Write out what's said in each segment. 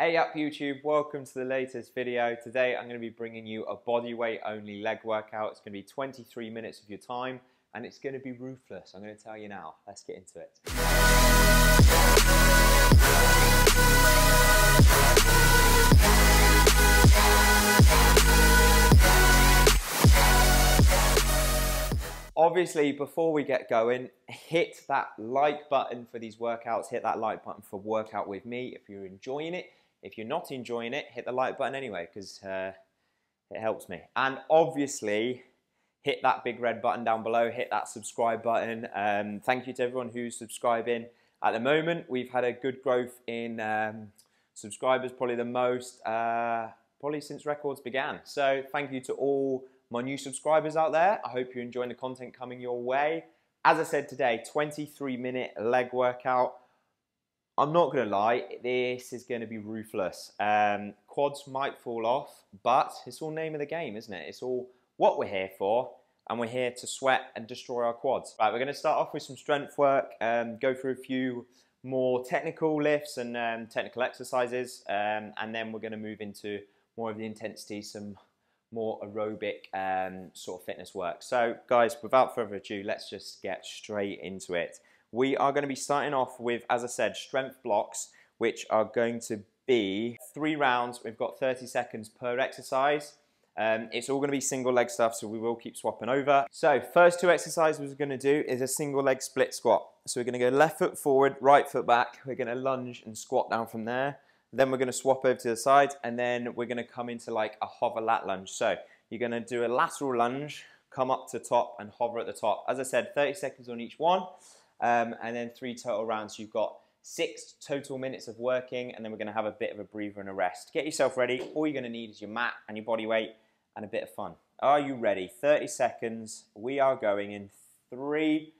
Hey up YouTube, welcome to the latest video. Today I'm going to be bringing you a bodyweight only leg workout. It's going to be 23 minutes of your time and it's going to be ruthless. I'm going to tell you now. Let's get into it. Obviously, before we get going, hit that like button for these workouts. Hit that like button for Workout With Me if you're enjoying it. If you're not enjoying it, hit the like button anyway because it helps me. And obviously, hit that big red button down below, hit that subscribe button. Thank you to everyone who's subscribing. At the moment, we've had a good growth in subscribers, probably the most, probably since records began. So thank you to all my new subscribers out there. I hope you're enjoying the content coming your way. As I said today, 23-minute leg workout. I'm not going to lie, this is going to be ruthless. Quads might fall off, but it's all name of the game, isn't it? It's all what we're here for, and we're here to sweat and destroy our quads. Right, we're going to start off with some strength work, go through a few more technical lifts and technical exercises, and then we're going to move into more of the intensity, some more aerobic sort of fitness work. So guys, without further ado, let's just get straight into it. We are going to be starting off with, as I said, strength blocks, which are going to be 3 rounds. We've got 30 seconds per exercise. It's all going to be single leg stuff, so we will keep swapping over. So first 2 exercises we're going to do is a single leg split squat. So we're going to go left foot forward, right foot back. We're going to lunge and squat down from there. Then we're going to swap over to the side, and then we're going to come into like a hover lat lunge. So you're going to do a lateral lunge, come up to top and hover at the top. As I said, 30 seconds on each one. And then 3 total rounds. You've got 6 total minutes of working, and then we're going to have a bit of a breather and a rest. Get yourself ready. All you're going to need is your mat and your body weight and a bit of fun. Are you ready? 30 seconds. We are going in 3,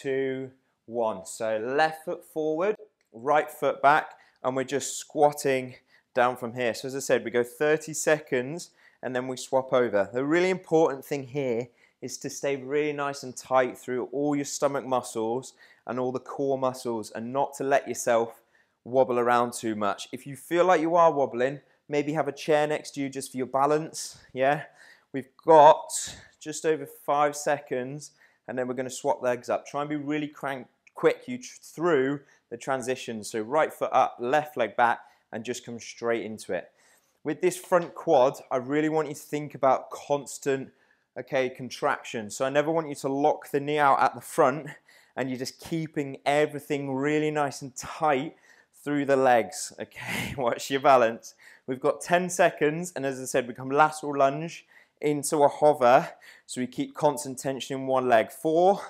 2, 1. So left foot forward, right foot back, and we're just squatting down from here. So as I said, we go 30 seconds and then we swap over. The really important thing here is to stay really nice and tight through all your stomach muscles and all the core muscles, and not to let yourself wobble around too much. If you feel like you are wobbling, maybe have a chair next to you just for your balance, yeah? We've got just over 5 seconds, and then we're gonna swap legs up. Try and be really quick through the transition. So right foot up, left leg back, and just come straight into it. With this front quad, I really want you to think about constant, contraction. So I never want you to lock the knee out at the front, and you're just keeping everything really nice and tight through the legs, okay? Watch your balance. We've got 10 seconds, and as I said, we come lateral lunge into a hover, so we keep constant tension in one leg. 4,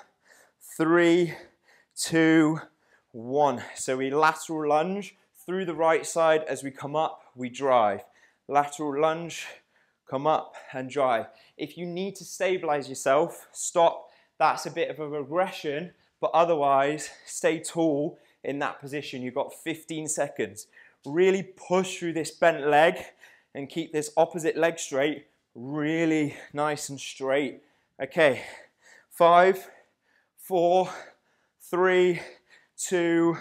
3, 2, 1. So we lateral lunge through the right side. As we come up, we drive. Lateral lunge, come up and drive. If you need to stabilize yourself, stop. That's a bit of a regression, but otherwise, stay tall in that position. You've got 15 seconds. Really push through this bent leg and keep this opposite leg straight, really nice and straight. Okay, 5, 4, 3, 2,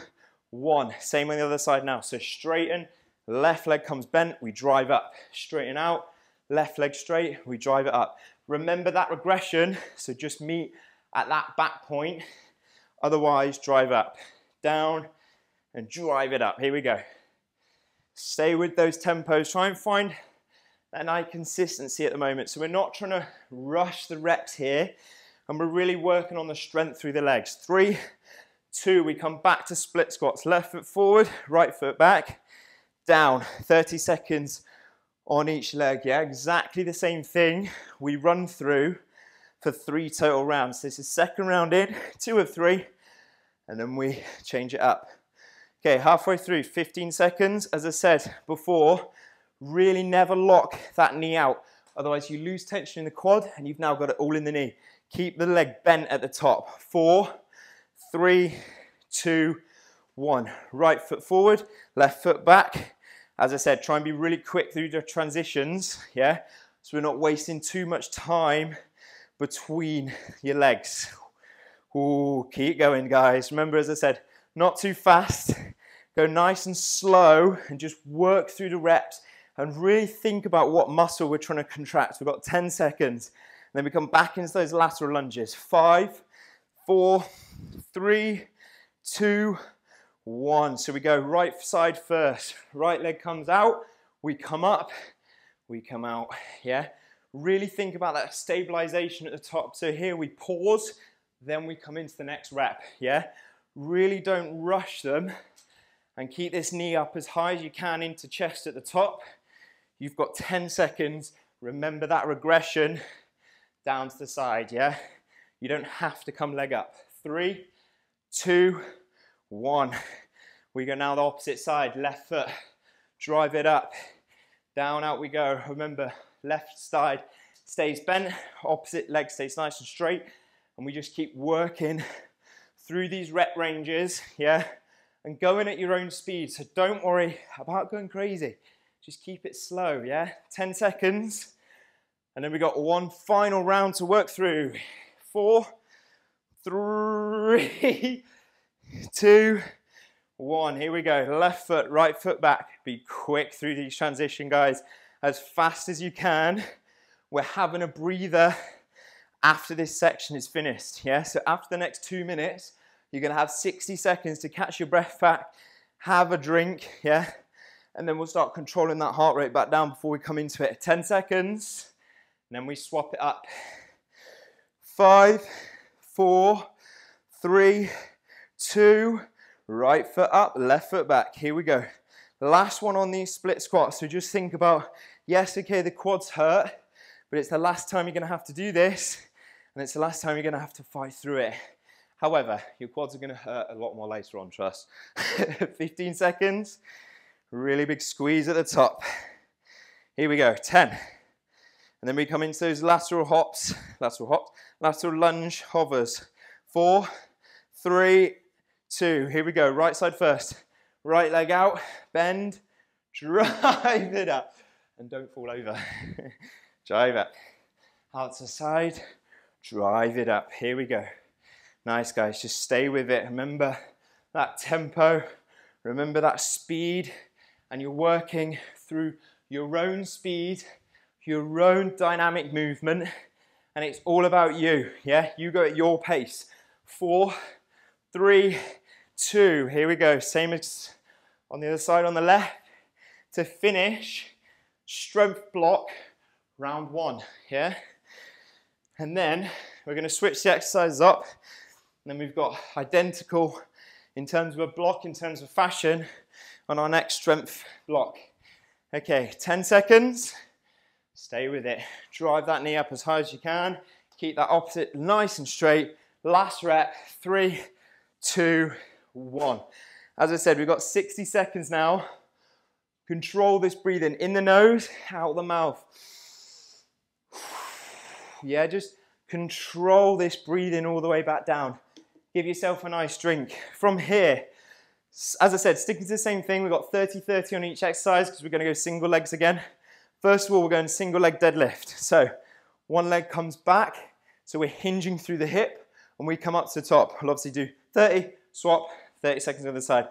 1. Same on the other side now. So straighten, left leg comes bent, we drive up. Straighten out, left leg straight, we drive it up. Remember that regression, so just meet at that back point, otherwise drive up. Down and drive it up, here we go. Stay with those tempos, try and find that nice consistency at the moment. So we're not trying to rush the reps here, and we're really working on the strength through the legs. 3, 2, we come back to split squats. Left foot forward, right foot back, down, 30 seconds. On each leg, yeah, exactly the same thing. We run through for 3 total rounds. This is 2nd round in, 2 of 3, and then we change it up. Okay, halfway through, 15 seconds. As I said before, really never lock that knee out. Otherwise you lose tension in the quad and you've now got it all in the knee. Keep the leg bent at the top. 4, 3, 2, 1. Right foot forward, left foot back. As I said, try and be really quick through the transitions, yeah? So we're not wasting too much time between your legs. Ooh, keep going, guys. Remember, as I said, not too fast. Go nice and slow and just work through the reps and really think about what muscle we're trying to contract. We've got 10 seconds. And then we come back into those lateral lunges. 5, 4, 3, 2, 1. So we go right side first. Right leg comes out, we come up, we come out, yeah? Really think about that stabilization at the top. So here we pause, then we come into the next rep, yeah? Really don't rush them and keep this knee up as high as you can into chest at the top. You've got 10 seconds. Remember that regression down to the side, yeah? You don't have to come leg up. 3, 2, 1. We go now the opposite side, left foot. Drive it up. Down, out we go. Remember, left side stays bent, opposite leg stays nice and straight. And we just keep working through these rep ranges, yeah? And going at your own speed, so don't worry about going crazy. Just keep it slow, yeah? 10 seconds. And then we got one final round to work through. 4, 3, 2, 1. Here we go. Left foot, right foot back. Be quick through these transition, guys. As fast as you can. We're having a breather after this section is finished, yeah? So after the next 2 minutes, you're gonna have 60 seconds to catch your breath back, have a drink, yeah? And then we'll start controlling that heart rate back down before we come into it. 10 seconds, and then we swap it up. 5, 4, 3, 2, right foot up, left foot back, here we go. Last one on these split squats, so just think about, yes, okay, the quads hurt, but it's the last time you're gonna have to do this, and it's the last time you're gonna have to fight through it. However, your quads are gonna hurt a lot more later on, trust. 15 seconds, really big squeeze at the top. Here we go, 10. And then we come into those lateral hops, lateral lunge hovers. 4, 3, 2, here we go, right side first. Right leg out, bend, drive it up, and don't fall over. Drive it, out to side, drive it up, here we go. Nice, guys, just stay with it. Remember that tempo, remember that speed, and you're working through your own speed, your own dynamic movement, and it's all about you, yeah? You go at your pace. 4, 3, 2, here we go. Same as on the other side on the left. To finish, strength block, round one, yeah? And then we're gonna switch the exercises up. And then we've got identical in terms of a block, in terms of fashion, on our next strength block. Okay, 10 seconds, stay with it. Drive that knee up as high as you can. Keep that opposite nice and straight. Last rep, 3, 2, 1. As I said, we've got 60 seconds now. Control this breathing in the nose, out the mouth. Yeah, just control this breathing all the way back down. Give yourself a nice drink. From here, as I said, sticking to the same thing, we've got 30-30 on each exercise because we're gonna go single legs again. First of all, we're going single leg deadlift. So one leg comes back, so we're hinging through the hip and we come up to the top. We'll obviously do 30, swap, 30 seconds on the other side.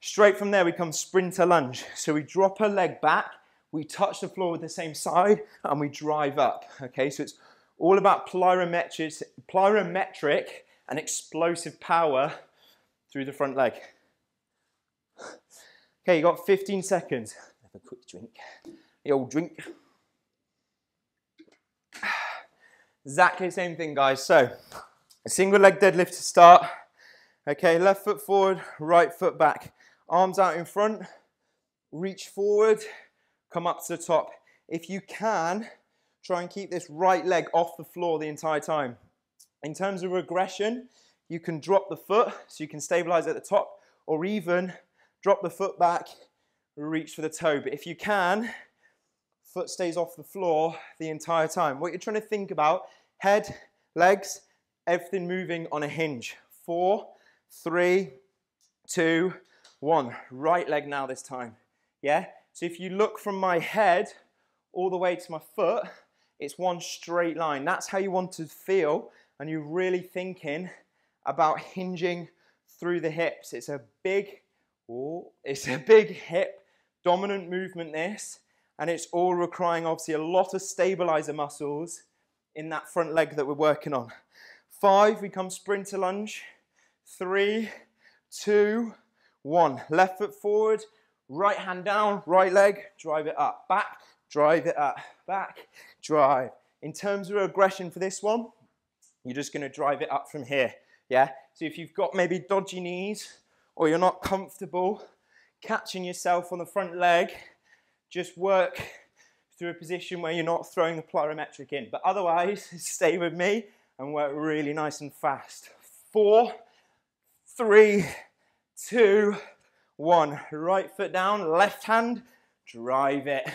Straight from there, we come sprinter lunge. So we drop a leg back, we touch the floor with the same side and we drive up, okay? So it's all about plyometric and explosive power through the front leg. Okay, you got 15 seconds. Have a quick drink. The old drink. Exactly the same thing, guys. So, a single leg deadlift to start. Okay, left foot forward, right foot back. Arms out in front, reach forward, come up to the top. If you can, try and keep this right leg off the floor the entire time. In terms of regression, you can drop the foot, so you can stabilize at the top, or even drop the foot back, reach for the toe. But if you can, foot stays off the floor the entire time. What you're trying to think about, head, legs, everything moving on a hinge. 4, 3, 2, 1. Right leg now this time, yeah? So if you look from my head all the way to my foot, it's one straight line. That's how you want to feel, and you're really thinking about hinging through the hips. It's a big Oh, it's a big hip dominant movement, this, and it's all requiring obviously a lot of stabilizer muscles in that front leg that we're working on. 5, we come sprinter lunge. 3, 2, 1. Left foot forward, right hand down, right leg, drive it up, back, drive it up, back, drive. In terms of aggression for this one, you're just going to drive it up from here, yeah? So if you've got maybe dodgy knees or you're not comfortable catching yourself on the front leg, just work through a position where you're not throwing the plyometric in. But otherwise, stay with me and work really nice and fast. 4, 3, 2, 1. Right foot down, left hand, drive it.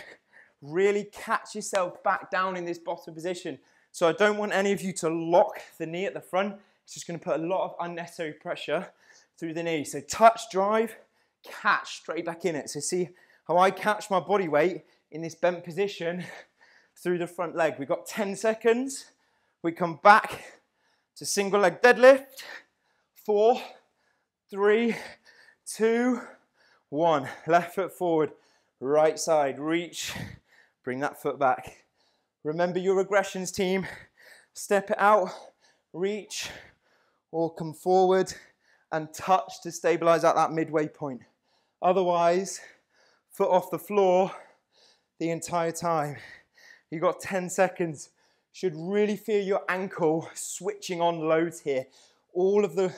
Really catch yourself back down in this bottom position. So I don't want any of you to lock the knee at the front. It's just going to put a lot of unnecessary pressure through the knee. So touch, drive, catch, straight back in it. So see how I catch my body weight in this bent position through the front leg. We've got 10 seconds. We come back to single leg deadlift. 4, 3, 2, 1. Left foot forward, right side, reach, bring that foot back. Remember your regressions, team. Step it out, reach, or come forward and touch to stabilize at that midway point. Otherwise, foot off the floor the entire time. You've got 10 seconds. Should really feel your ankle switching on loads here. All of the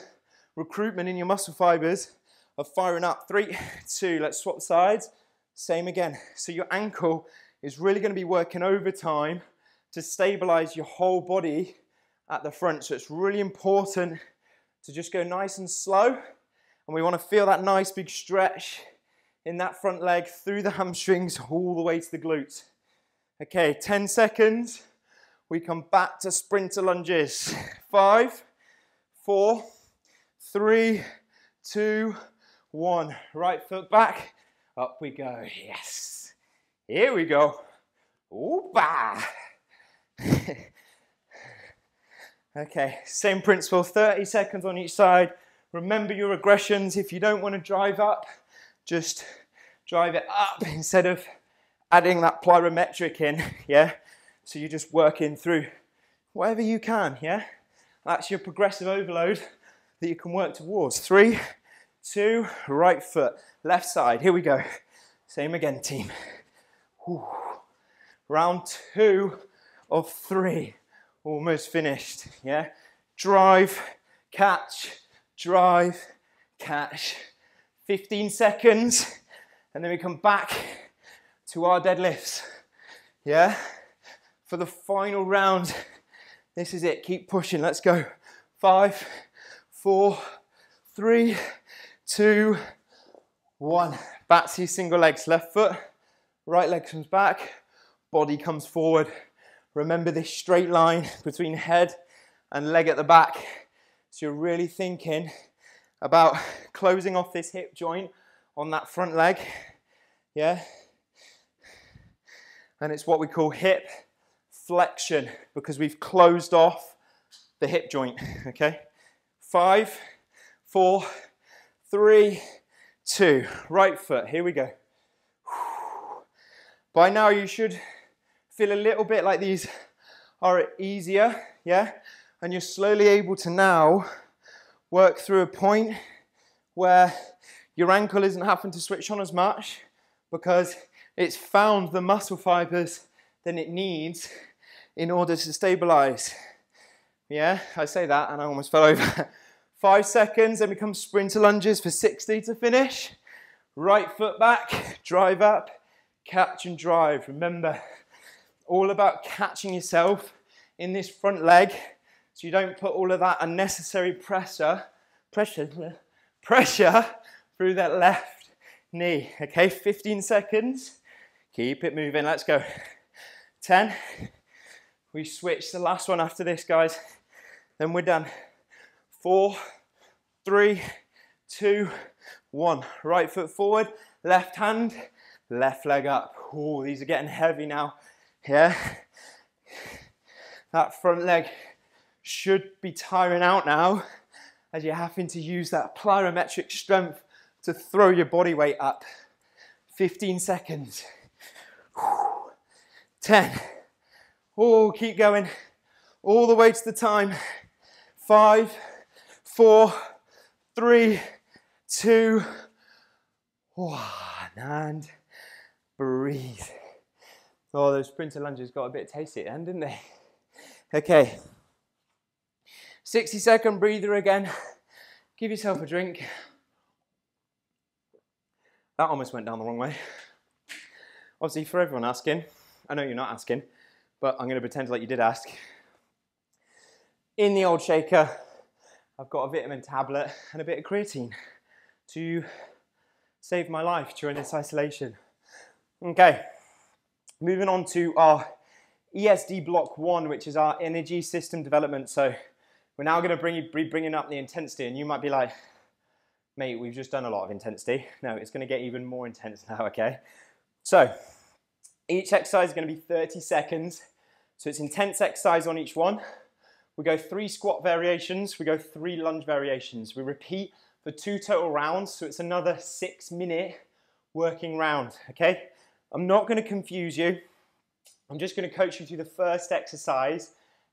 recruitment in your muscle fibers are firing up. 3, 2, let's swap sides. Same again. So your ankle is really going to be working overtime to stabilize your whole body at the front. So it's really important to just go nice and slow. And we want to feel that nice big stretch in that front leg through the hamstrings all the way to the glutes. Okay, 10 seconds. We come back to sprinter lunges. 5, 4, 3, 2, 1. Right foot back. Up we go. Yes. Here we go. Ooh, bah. Okay, same principle. 30 seconds on each side. Remember your regressions. If you don't want to drive up, just drive it up instead of adding that plyometric in, yeah? So you're just working through whatever you can, yeah? That's your progressive overload that you can work towards. 3, 2, right foot, left side. Here we go. Same again, team. Ooh. Round 2 of 3. Almost finished, yeah? Drive, catch, drive, catch. 15 seconds, and then we come back to our deadlifts, yeah? For the final round, this is it. Keep pushing, let's go. 5, 4, 3, 2, 1. Back to your single legs. Left foot, right leg comes back, body comes forward. Remember this straight line between head and leg at the back. So you're really thinking about closing off this hip joint on that front leg, yeah? And it's what we call hip flexion because we've closed off the hip joint, okay? 5, 4, 3, 2. Right foot, here we go. By now you should feel a little bit like these are easier, yeah? And you're slowly able to now work through a point where your ankle isn't having to switch on as much because it's found the muscle fibers that it needs in order to stabilize. Yeah, I say that and I almost fell over. 5 seconds, then we come sprinter lunges for 60 to finish. Right foot back, drive up, catch and drive. Remember, all about catching yourself in this front leg so you don't put all of that unnecessary pressure through that left knee. Okay, 15 seconds. Keep it moving, let's go. 10, we switch the last one after this, guys. Then we're done. 4, 3, 2, 1. Right foot forward, left hand, left leg up. Oh, these are getting heavy now, yeah? That front leg should be tiring out now as you're having to use that plyometric strength to throw your body weight up. 15 seconds. 10. Oh, keep going. All the way to the time. 5, 4, 3, 2, 1, and breathe. Oh, those sprinter lunges got a bit tasty at the end, didn't they? Okay. 60-second breather again. Give yourself a drink. That almost went down the wrong way. Obviously, for everyone asking, I know you're not asking, but I'm going to pretend like you did ask. In the old shaker, I've got a vitamin tablet and a bit of creatine to save my life during this isolation. Okay, moving on to our ESD block one, which is our energy system development. So we're now going to be bringing up the intensity, and you might be like, mate, we've just done a lot of intensity. No, it's going to get even more intense now, okay? So each exercise is going to be 30 seconds. So it's intense exercise on each one. We go 3 squat variations, we go 3 lunge variations. We repeat for 2 total rounds, so it's another 6-minute working round, okay? I'm not gonna confuse you. I'm just gonna coach you through the first exercise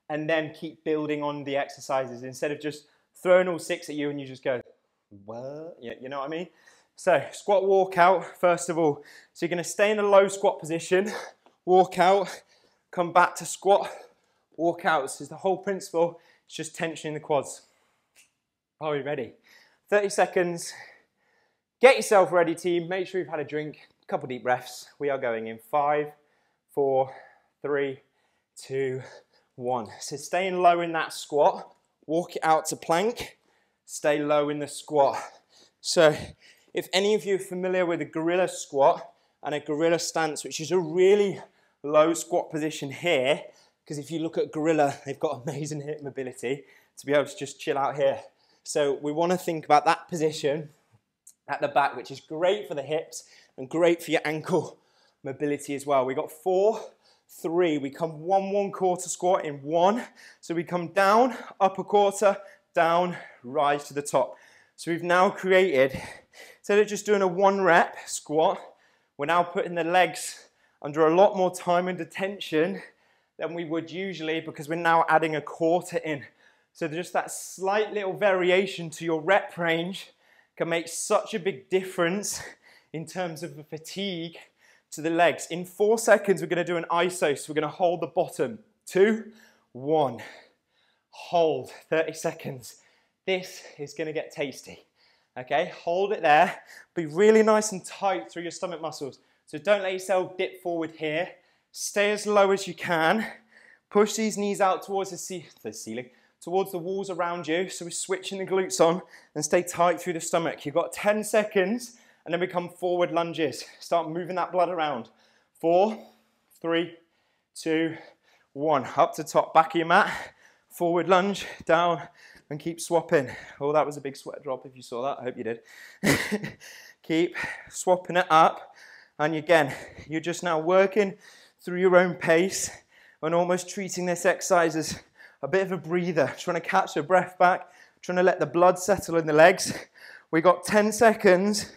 and then keep building on the exercises instead of just throwing all 6 at you and you just go, what? Yeah, you know what I mean? So, squat walkout, first of all. So you're gonna stay in a low squat position, walk out, come back to squat, walk out. This is the whole principle. It's just tension in the quads. Are we ready? 30 seconds. Get yourself ready, team. Make sure you've had a drink. A couple deep breaths. We are going in 5, 4, 3, 2, 1. So staying low in that squat. Walk it out to plank. Stay low in the squat. So if any of you are familiar with a gorilla squat and a gorilla stance, which is a really low squat position here, because if you look at gorilla, they've got amazing hip mobility to be able to just chill out here. So we want to think about that position at the back, which is great for the hips and great for your ankle mobility as well. We got 4, 3. We come 1 1/4 squat in 1. So we come down, up a quarter, down, rise to the top. So we've now created, instead of just doing a 1 rep squat, we're now putting the legs under a lot more time and attention than we would usually, because we're now adding a quarter in. So just that slight little variation to your rep range can make such a big difference in terms of the fatigue to the legs. In 4 seconds, we're gonna do an iso. So we're gonna hold the bottom. 2, 1. Hold, 30 seconds. This is gonna get tasty, okay? Hold it there. Be really nice and tight through your stomach muscles. So don't let yourself dip forward here. Stay as low as you can. Push these knees out towards the ceiling, towards the walls around you. So we're switching the glutes on and stay tight through the stomach. You've got 10 seconds and then we come forward lunges. Start moving that blood around. 4, 3, 2, 1. Up to top, back of your mat. Forward lunge, down, and keep swapping. Oh, that was a big sweat drop if you saw that. I hope you did. Keep swapping it up. And again, you're just now working through your own pace and almost treating this exercise as a bit of a breather, trying to catch your breath back, trying to let the blood settle in the legs. We got 10 seconds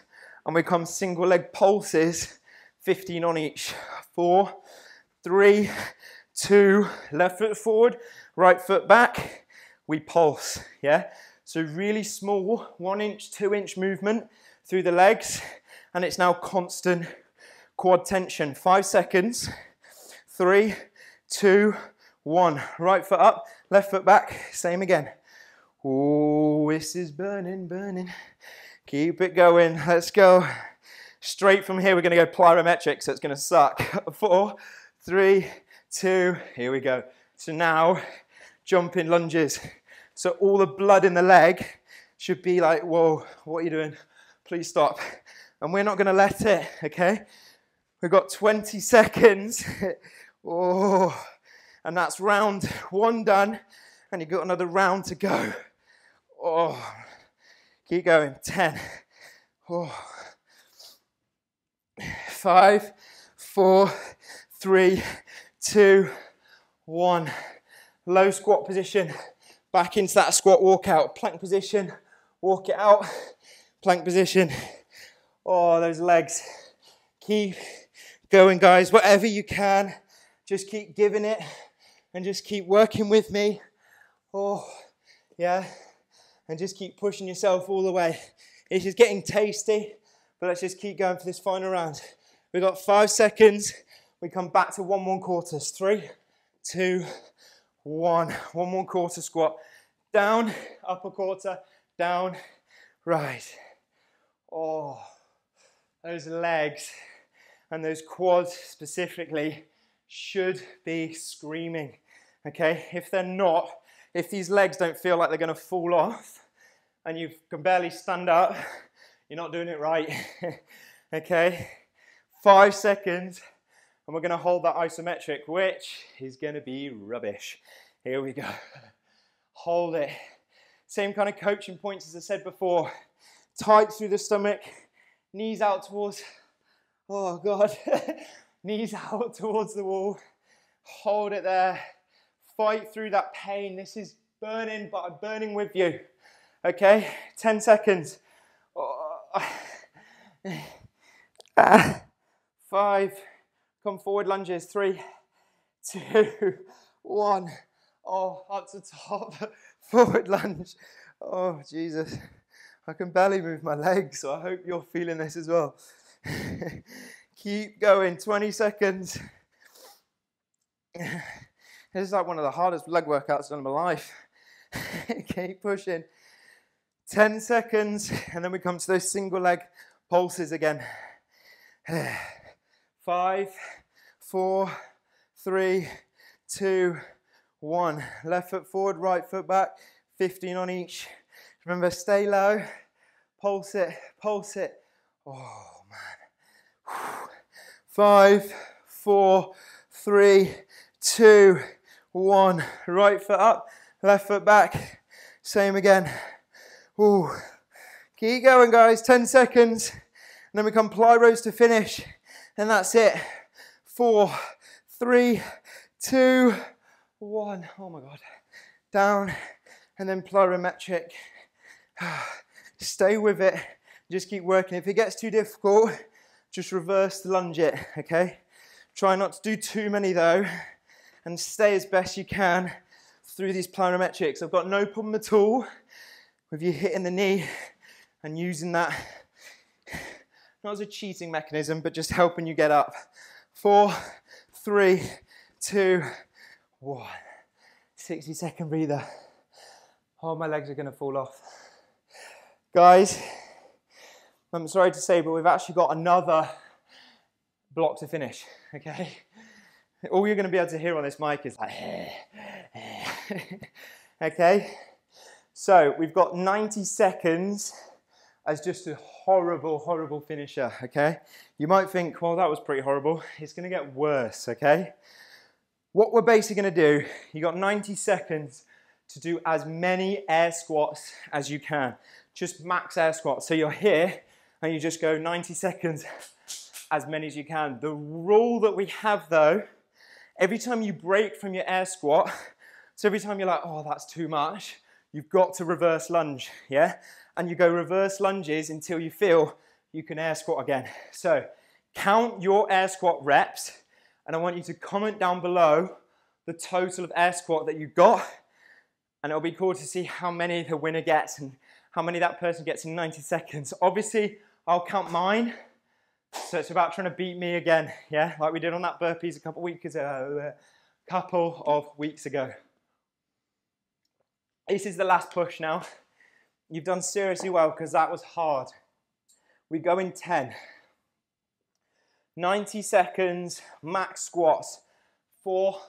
and we come single leg pulses, 15 on each. 4, 3, 2, left foot forward, right foot back. We pulse, yeah? So really small, 1-inch, 2-inch movement through the legs, and it's now constant quad tension. 5 seconds. 3, 2, 1. Right foot up, left foot back, same again. Oh, this is burning, burning. Keep it going, let's go. Straight from here, we're gonna go plyometric, so it's gonna suck. 4, 3, 2, here we go. So now, jumping lunges. So all the blood in the leg should be like, whoa, what are you doing? Please stop. And we're not gonna let it, okay? We've got 20 seconds. Oh, and that's round 1 done, and you've got another round to go. Oh, keep going. 10. Oh. 5, 4, 3, 2, 1. Low squat position. Back into that squat walkout. Plank position. Walk it out. Plank position. Oh, those legs. Keep going, guys. Whatever you can, just keep giving it and just keep working with me. Oh, yeah. And just keep pushing yourself all the way. It's just getting tasty, but let's just keep going for this final round. We've got 5 seconds. We come back to 1 1/4. 3, 2, 1. 1 1/4 squat. Down, upper quarter, down, rise. Oh, those legs and those quads specifically should be screaming, okay? If they're not, if these legs don't feel like they're gonna fall off and you can barely stand up, you're not doing it right, okay? 5 seconds, and we're gonna hold that isometric, which is gonna be rubbish. Here we go. Hold it. Same kind of coaching points as I said before. Tight through the stomach, knees out towards, oh God, knees out towards the wall. Hold it there. Fight through that pain. This is burning, but I'm burning with you. Okay, 10 seconds. Oh. 5, come forward lunges, 3, 2, 1. Oh, up to top, forward lunge. Oh, Jesus. I can barely move my legs, so I hope you're feeling this as well. Keep going, 20 seconds. This is like one of the hardest leg workouts in my life. Keep pushing. 10 seconds, and then we come to those single leg pulses again. 5, 4, 3, 2, 1. Left foot forward, right foot back, 15 on each. Remember, stay low, pulse it, pulse it. Oh, man. 5, 4, 3, 2, 1. Right foot up, left foot back. Same again. Ooh. Keep going, guys. 10 seconds. And then we come ply rows to finish. And that's it. 4, 3, 2, 1. Oh, my God. Down. And then plyometric. Stay with it. Just keep working. If it gets too difficult, just reverse lunge it, okay? Try not to do too many though, and stay as best you can through these plyometrics. I've got no problem at all with you hitting the knee and using that, not as a cheating mechanism, but just helping you get up. 4, 3, 2, 1. 60-second breather. Oh, my legs are gonna fall off. Guys, I'm sorry to say, but we've actually got another block to finish, okay? All you're gonna be able to hear on this mic is like, okay? So we've got 90 seconds as just a horrible, horrible finisher, okay? You might think, well, that was pretty horrible. It's gonna get worse, okay? What we're basically gonna do, you got 90 seconds to do as many air squats as you can. Just max air squats. So you're here and you just go 90 seconds, as many as you can. The rule that we have though, every time you break from your air squat, so every time you're like, oh, that's too much, you've got to reverse lunge, yeah? And you go reverse lunges until you feel you can air squat again. So count your air squat reps, and I want you to comment down below the total of air squat that you got. And it'll be cool to see how many the winner gets and how many that person gets in 90 seconds. Obviously, I'll count mine. So it's about trying to beat me again, yeah? Like we did on that burpees a couple of weeks ago. This is the last push now. You've done seriously well because that was hard. We go in 10. 90 seconds, max squats. 4,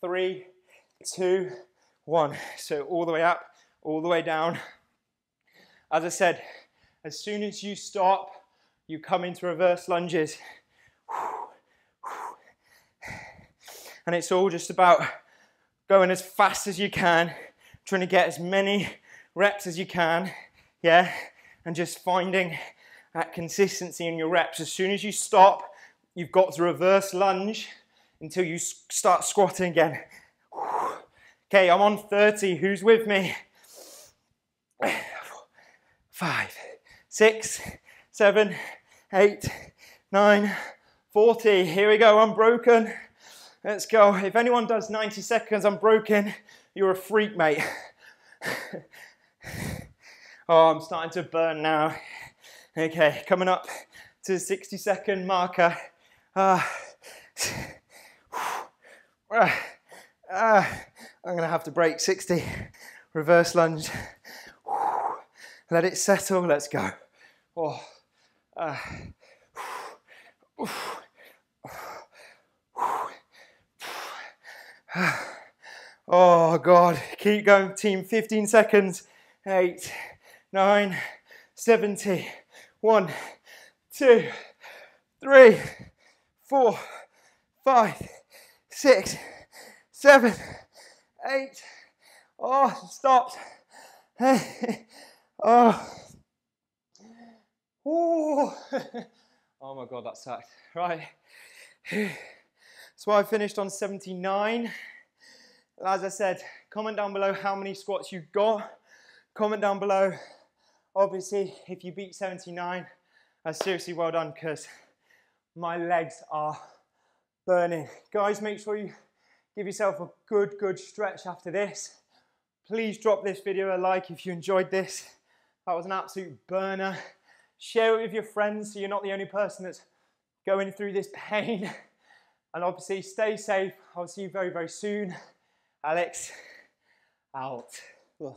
3, 2, 1. So all the way up, all the way down. As I said, as soon as you stop, you come into reverse lunges. And it's all just about going as fast as you can, trying to get as many reps as you can, yeah? And just finding that consistency in your reps. As soon as you stop, you've got to reverse lunge until you start squatting again. Okay, I'm on 30, who's with me? 5, 6, 7, 8, 9, 40. Here we go, unbroken. Let's go. If anyone does 90 seconds unbroken, you're a freak, mate. Oh, I'm starting to burn now. Okay, coming up to the 60-second marker. I'm gonna have to break 60. Reverse lunge. Let it settle. Let's go. Oh, oh God. Keep going, team. 15 seconds. 8, 9, 70. 1, 2, 3, 4, 5, 6, 7, 8. Oh, stopped. Oh. Oh my God, that sucked. Right. So I finished on 79. As I said, comment down below how many squats you got. Comment down below. Obviously, if you beat 79, seriously well done, because my legs are burning. Guys, make sure you give yourself a good stretch after this. Please drop this video a like if you enjoyed this. That was an absolute burner. Share it with your friends so you're not the only person that's going through this pain. And obviously, stay safe. I'll see you very, very soon. Alex, out. Ugh.